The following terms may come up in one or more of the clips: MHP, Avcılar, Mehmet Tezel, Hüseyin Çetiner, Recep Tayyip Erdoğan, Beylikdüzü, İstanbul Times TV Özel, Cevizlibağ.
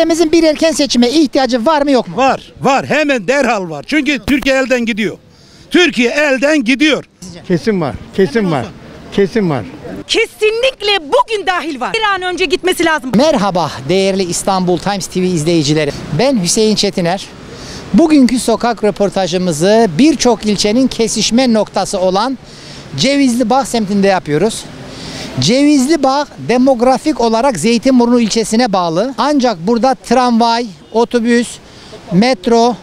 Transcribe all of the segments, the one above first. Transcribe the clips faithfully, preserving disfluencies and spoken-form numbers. Ülkemizin bir erken seçime ihtiyacı var mı yok mu? Var, var. Hemen derhal var. Çünkü Türkiye elden gidiyor. Türkiye elden gidiyor. Kesin var, kesin var, kesin var. Kesinlikle bugün dahil var. Bir an önce gitmesi lazım. Merhaba değerli İstanbul Times T V izleyicileri. Ben Hüseyin Çetiner. Bugünkü sokak röportajımızı birçok ilçenin kesişme noktası olan Cevizlibağ semtinde yapıyoruz. Cevizlibağ demografik olarak Zeytinburnu ilçesine bağlı. Ancak burada tramvay, otobüs, metro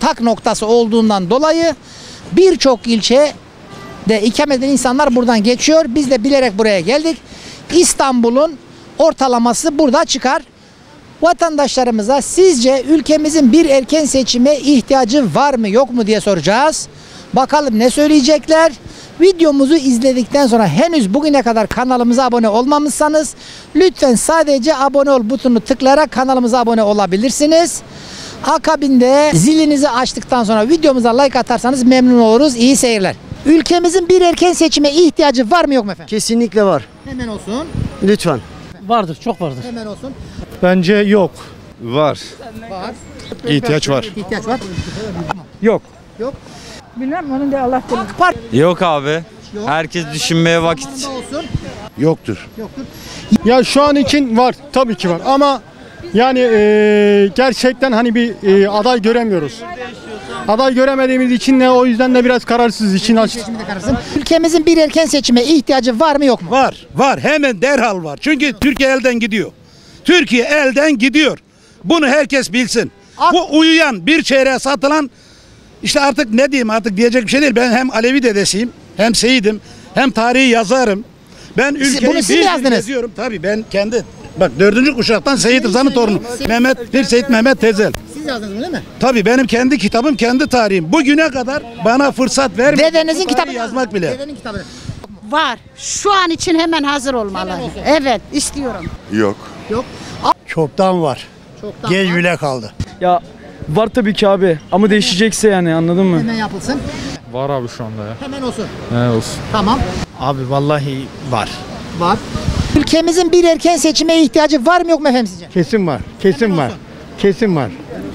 tak noktası olduğundan dolayı birçok ilçede ikamet eden insanlar buradan geçiyor. Biz de bilerek buraya geldik. İstanbul'un ortalaması burada çıkar. Vatandaşlarımıza sizce ülkemizin bir erken seçime ihtiyacı var mı yok mu diye soracağız. Bakalım ne söyleyecekler. Videomuzu izledikten sonra henüz bugüne kadar kanalımıza abone olmamışsanız lütfen sadece abone ol butonunu tıklayarak kanalımıza abone olabilirsiniz. Akabinde zilinizi açtıktan sonra videomuza like atarsanız memnun oluruz. İyi seyirler. Ülkemizin bir erken seçime ihtiyacı var mı yok mu efendim? Kesinlikle var. Hemen olsun. Lütfen. Vardır, çok vardır. Hemen olsun. Bence yok. Var. Var. İhtiyaç var. İhtiyaç var. Yok. Yok. Bilmem onun da Allah bilir. Yok abi. Yok. Herkes düşünmeye vakit. Yoktur. Yoktur. Ya şu an için var tabii ki var ama yani e, gerçekten hani bir e, aday göremiyoruz. Aday göremediğimiz için de o yüzden de biraz kararsız için aç. Ülkemizin bir erken seçime ihtiyacı var mı yok mu? Var. Var. Hemen derhal var. Çünkü Türkiye elden gidiyor. Türkiye elden gidiyor. Bunu herkes bilsin. Ak Bu uyuyan bir çeyreğe satılan İşte artık ne diyeyim artık diyecek bir şey değil. Ben hem Alevi dedesiyim, hem Seyidim, hem tarihi yazarım. Ben ülkeyi bir geziyorum. Tabii ben kendi. Bak dördüncü kuşaktan Seyit Rıza'nın torunu. Mehmet, bir Seyit Mehmet Tezel. Siz yazdınız mı değil mi? Tabii benim kendi kitabım, kendi tarihim. Bugüne kadar bana fırsat vermedi. Dedenizin kitabı yazmak bile. Dedenin kitabı. Var. Şu an için hemen hazır olmalı. Hemen evet, istiyorum. Yok. Yok. Çoktan var. Çoktan Gel var. Güle kaldı. Ya var tabii ki abi ama değişecekse yani anladın mı? Hemen yapılsın. Var abi şu anda ya. Hemen olsun. He olsun. Tamam. Abi vallahi var. Var. Ülkemizin bir erken seçime ihtiyacı var mı yok mu efendim sizce? Kesin var. Kesin Hemen var. Olsun. Kesin var.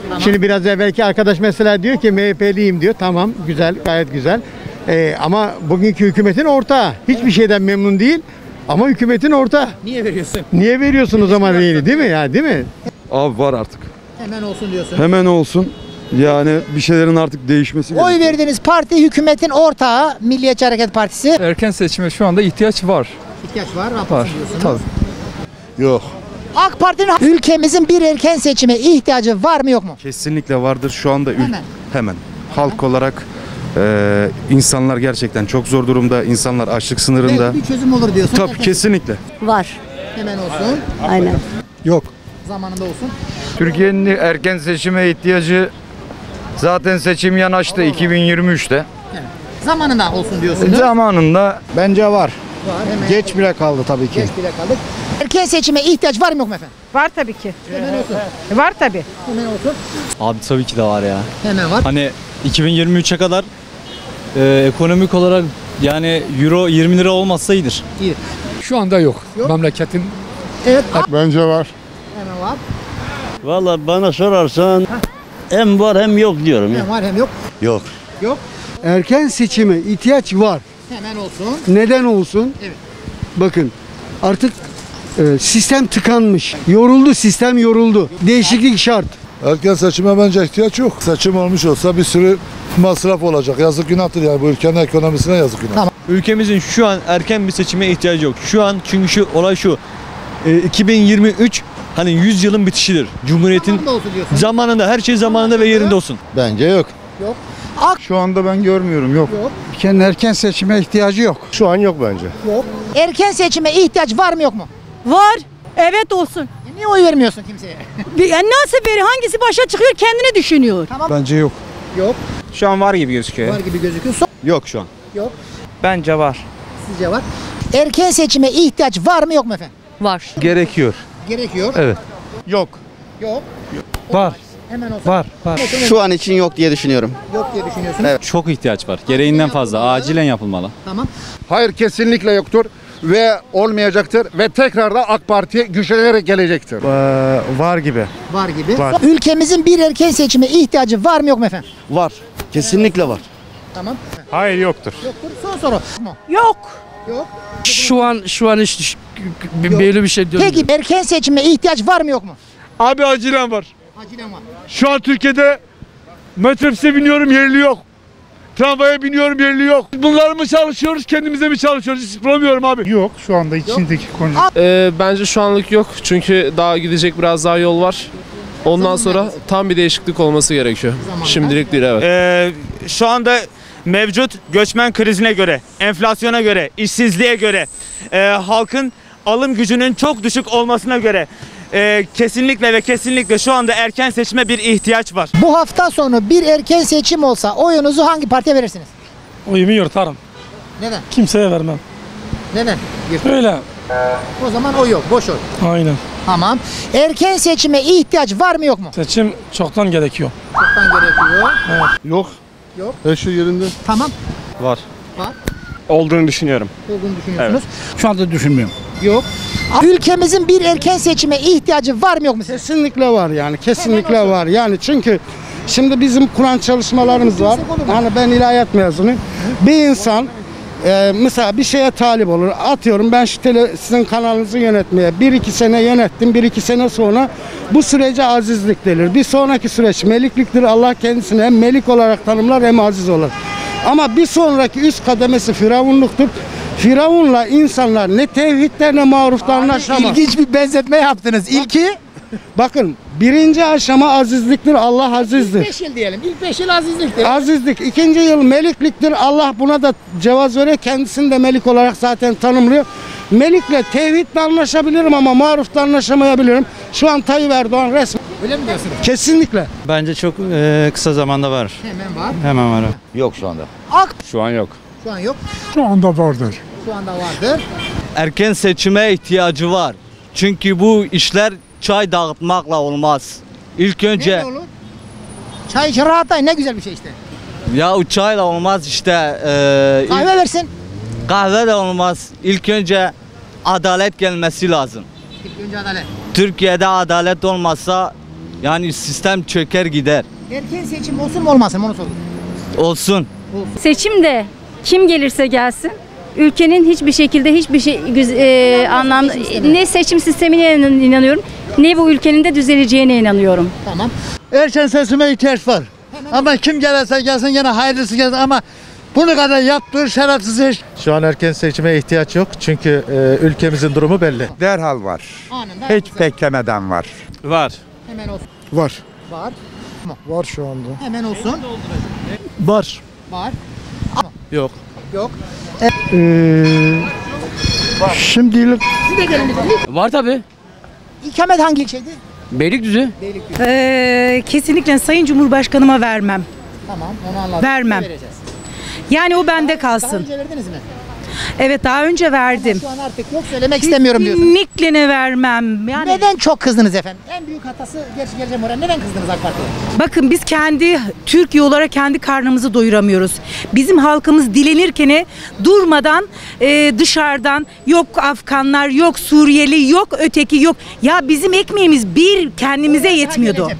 Tamam. Şimdi biraz evvelki arkadaş mesela diyor ki M H P'liyim diyor. Tamam güzel gayet güzel. Ee, ama bugünkü hükümetin ortağı. Hiçbir şeyden memnun değil ama hükümetin ortağı. Niye veriyorsun? Niye veriyorsun o zaman değil, değil mi ya değil mi? Abi var artık. Hemen olsun diyorsun. Hemen olsun. Yani bir şeylerin artık değişmesi gerekiyor. Oy verdiğiniz parti hükümetin ortağı Milliyetçi Hareket Partisi. Erken seçime şu anda ihtiyaç var. İhtiyaç var. Var. Tabii. Yok. AK Parti'nin ülkemizin bir erken seçime ihtiyacı var mı yok mu? Kesinlikle vardır şu anda. Hemen. Hemen. Hemen. Halk olarak e, insanlar gerçekten çok zor durumda. İnsanlar açlık sınırında. Evet, bir çözüm olur diyorsun. Tabii efendim. Kesinlikle. Var. Hemen olsun. Aynen. Yok. Zamanında olsun. Türkiye'nin erken seçime ihtiyacı zaten seçim yanaştı iki bin yirmi üç'te. Evet. Zamanında olsun diyorsunuz. Zamanında bence var. Var hemen. Geç bile kaldı tabii ki. Geç bile kaldı. Erken seçime ihtiyaç var mı yok mu efendim? Var tabii ki. Hemen olsun. E var tabii. Hemen olsun. Abi tabii ki de var ya. Hemen var. Hani iki bin yirmi üç'e kadar e, ekonomik olarak yani euro yirmi lira olmazsa iyidir. İyi. Şu anda yok. Yok. Memleketin. Evet. Bence var. Hemen var. Vallahi bana sorarsan hem var hem yok diyorum. Hem var hem yok. Yok. Yok. Erken seçime ihtiyaç var. Hemen olsun. Neden olsun? Evet. Bakın artık e, sistem tıkanmış. Yoruldu sistem yoruldu. Değişiklik şart. Erken seçime bence ihtiyaç yok. Seçim olmuş olsa bir sürü masraf olacak. Yazık günahtır yani bu ülkenin ekonomisine yazık günah. Tamam. Ülkemizin şu an erken bir seçime ihtiyacı yok. Şu an çünkü şu olay şu. E, iki bin yirmi üç hani yüz yılın bitişidir. Cumhuriyetin zamanında, zamanında her şey zamanında ve yerinde olsun. Bence yok. Yok. Şu anda ben görmüyorum yok. Yok. Ülkenin erken seçime ihtiyacı yok. Şu an yok bence. Yok. Erken seçime ihtiyaç var mı yok mu? Var. Evet olsun. E niye oy vermiyorsun kimseye? Nasıl veri hangisi başa çıkıyor kendini düşünüyor. Tamam. Bence yok. Yok. Şu an var gibi gözüküyor. Var gibi gözüküyor. So yok şu an. Yok. Bence var. Sizce var. Erken seçime ihtiyaç var mı yok mu efendim? Var. Gerekiyor. Gerekiyor. Evet. Yok. Yok. Var. Hemen olsun. Var. Var. Şu an için yok diye düşünüyorum. Yok diye düşünüyorsunuz. Evet. Çok ihtiyaç var. Gereğinden fazla. Acilen yapılmalı. Tamam. Hayır kesinlikle yoktur. ve olmayacaktır ve tekrar da AK Parti'ye güçlenerek gelecektir. Ee, var gibi. Var gibi. Var. Ülkemizin bir erken seçime ihtiyacı var mı yok mu efendim? Var. Kesinlikle var. Tamam. Hayır, yoktur. Yoktur. Son soru. Yok. Yok. Şu an şu an hiç böyle bir şey diyorum. Peki erken seçime ihtiyaç var mı yok mu? Abi acilen var. Acilen var. Şu an Türkiye'de metrobüse biniyorum, yerli yok. Tramvaya biniyorum, yerli yok. Bunları mı çalışıyoruz, kendimize mi çalışıyoruz? Hiç bilmiyorum abi. Yok, şu anda içindeki konu. Ee, bence şu anlık yok. Çünkü daha gidecek biraz daha yol var. Ondan sonra tam bir değişiklik olması gerekiyor. Şimdilik değil, evet. Ee, şu anda mevcut göçmen krizine göre, enflasyona göre, işsizliğe göre, e, halkın alım gücünün çok düşük olmasına göre e, kesinlikle ve kesinlikle şu anda erken seçime bir ihtiyaç var. Bu hafta sonu bir erken seçim olsa oyunuzu hangi partiye verirsiniz? Oyumu yırtarım. Neden? Kimseye vermem. Neden? Yırtarım. Öyle. O zaman oy yok, boş oy. Aynen. Tamam. Erken seçime ihtiyaç var mı yok mu? Seçim çoktan gerekiyor. Çoktan gerekiyor. Evet. Yok. Yok. Her şey yerinde. Tamam. Var. Var. Olduğunu düşünüyorum. Olduğunu düşünüyorsunuz. Evet. Şu anda düşünmüyorum. Yok. Ülkemizin bir erken seçime ihtiyacı var mı yok mu? Kesinlikle var yani. Kesinlikle var. Yani çünkü şimdi bizim Kur'an çalışmalarımız var. Hani ben ilahiyat mezunuyum. Bir insan Ee, mesela bir şeye talip olur. Atıyorum ben şu tele, sizin kanalınızı yönetmeye bir iki sene yönettim. bir iki sene sonra bu sürece azizlik denir. Bir sonraki süreç melikliktir. Allah kendisini hem melik olarak tanımlar hem aziz olur. Ama bir sonraki üst kademesi firavunluktur. Firavunla insanlar ne tevhidle ne marufla anlaşamaz. İlginç bir benzetme yaptınız. İlki bakın, birinci aşama azizliktir, Allah azizdir. İlk beş yıl diyelim, ilk beş yıl azizliktir. Azizlik, ikinci yıl melikliktir, Allah buna da cevaz veriyor, kendisini de melik olarak zaten tanımlıyor. Melikle, tevhidle anlaşabilirim ama marufla anlaşamayabilirim. Şu an Tayyip Erdoğan resmen. Öyle mi diyorsunuz? Kesinlikle. Bence çok e, kısa zamanda var. Hemen var. Hemen var. Yok şu anda. Ak. Şu an yok. Şu an yok. Şu anda vardır. Şu anda vardır. Erken seçime ihtiyacı var. Çünkü bu işler çay dağıtmakla olmaz. İlk önce... Ne olur? Çay için rahatlayın, ne güzel bir şey işte. Ya o çayla olmaz işte. E, kahve ilk, versin. Kahve de olmaz. İlk önce adalet gelmesi lazım. İlk önce adalet. Türkiye'de adalet olmazsa yani sistem çöker gider. Erken seçim olsun mu olmasın, onu sorun. Olsun. Olsun. Seçim de kim gelirse gelsin. Ülkenin hiçbir şekilde hiçbir şey e, anlamda ne seçim sistemine inanıyorum, ne bu ülkenin de düzeleceğine inanıyorum. Tamam. Erken seçime ihtiyaç var. Hemen. Ama kim gelirse gelsin yine hayırlısı gelsin ama bunu kadar yaptığı şerefsiz iş. Şu an erken seçime ihtiyaç yok çünkü e, ülkemizin durumu belli. Derhal var. Anında hiç güzel. Beklemeden var. Var. Hemen olsun. Var. Var. Var şu anda. Hemen olsun. Var. Var. Yok. Yok. E ee, şimdilik var tabi. İkamet hangi ilçeydi? Beylikdüzü. Beylikdüzü. Ee, kesinlikle Sayın Cumhurbaşkanıma vermem. Tamam, onu anladım. Vermem. Yani o bende daha, kalsın. Daha önce verdiniz mi? Evet, daha önce verdim. Ama şu an artık yok, söylemek istemiyorum diyorsun. Kesinlikle ne vermem. Yani... Neden çok kızdınız efendim? En büyük hatası gerçi geleceğim oraya. Neden kızdınız AK Parti'ye? Bakın biz kendi Türkiye olarak kendi karnımızı doyuramıyoruz. Bizim halkımız dilenirken durmadan e, dışarıdan yok Afganlar, yok Suriyeli, yok öteki, yok. Ya bizim ekmeğimiz bir kendimize oraya yetmiyordu. Hangi,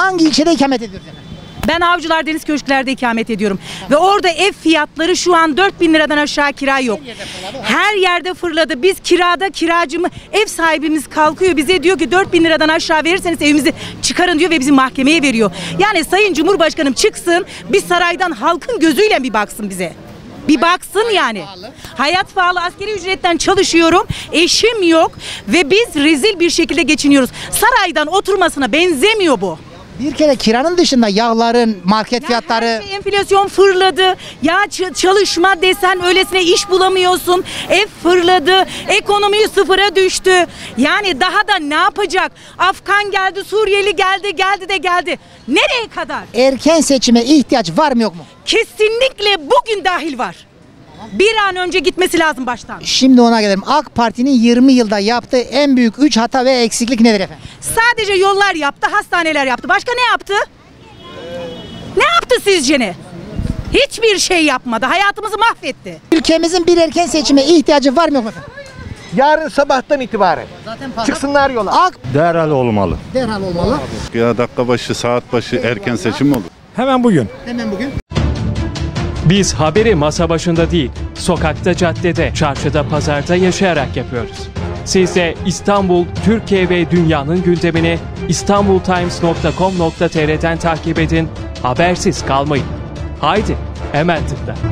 hangi ilçede ikamet ediyoruz efendim? Ben Avcılar Deniz Köşkler'de ikamet ediyorum. Tamam. Ve orada ev fiyatları şu an dört bin liradan aşağı kira yok. Her yerde fırladı. Her yerde fırladı. Biz kirada kiracımı, ev sahibimiz kalkıyor bize diyor ki dört bin liradan aşağı verirseniz evimizi çıkarın diyor ve bizi mahkemeye veriyor. Yani Sayın Cumhurbaşkanım çıksın, bir saraydan halkın gözüyle bir baksın bize. Bir baksın hayat, yani. Pahalı. Hayat pahalı. Askeri ücretten çalışıyorum. Eşim yok ve biz rezil bir şekilde geçiniyoruz. Saraydan oturmasına benzemiyor bu. Bir kere kiranın dışında yağların, market ya fiyatları... Her şey enflasyon fırladı. Ya çalışma desen öylesine iş bulamıyorsun. Ev fırladı. Ekonomiyi sıfıra düştü. Yani daha da ne yapacak? Afgan geldi, Suriyeli geldi, geldi de geldi. Nereye kadar? Erken seçime ihtiyaç var mı yok mu? Kesinlikle bugün dahil var. Bir an önce gitmesi lazım baştan. Şimdi ona gelelim. AK Parti'nin yirmi yılda yaptığı en büyük üç hata ve eksiklik nedir efendim? Sadece yollar yaptı, hastaneler yaptı. Başka ne yaptı? Ne yaptı sizce ne? Hiçbir şey yapmadı. Hayatımızı mahvetti. Ülkemizin bir erken seçime ihtiyacı var mı yok mu? Yarın sabahtan itibaren zaten çıksınlar yola. Ak Derhal olmalı. Derhal olmalı. Ya dakika başı, saat başı Derhal erken olmalı. Seçim olur. Hemen bugün. Hemen bugün. Biz haberi masa başında değil, sokakta, caddede, çarşıda, pazarda yaşayarak yapıyoruz. Siz de İstanbul, Türkiye ve dünyanın gündemini İstanbul Times nokta com nokta tr'den takip edin, habersiz kalmayın. Haydi, hemen tıkla.